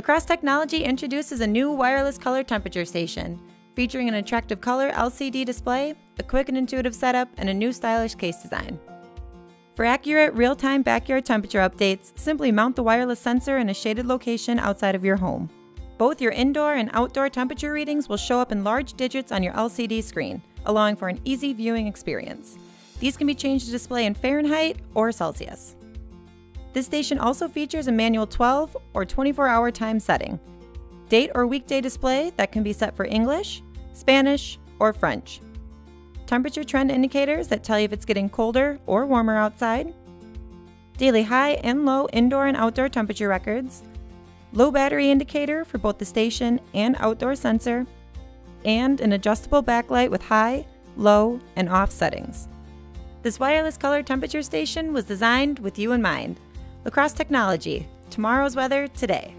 La Crosse Technology introduces a new wireless color temperature station, featuring an attractive color LCD display, a quick and intuitive setup, and a new stylish case design. For accurate, real-time backyard temperature updates, simply mount the wireless sensor in a shaded location outside of your home. Both your indoor and outdoor temperature readings will show up in large digits on your LCD screen, allowing for an easy viewing experience. These can be changed to display in Fahrenheit or Celsius. This station also features a manual 12 or 24-hour time setting, date or weekday display that can be set for English, Spanish, or French, temperature trend indicators that tell you if it's getting colder or warmer outside, daily high and low indoor and outdoor temperature records, low battery indicator for both the station and outdoor sensor, and an adjustable backlight with high, low, and off settings. This wireless color temperature station was designed with you in mind. La Crosse Technology, tomorrow's weather today.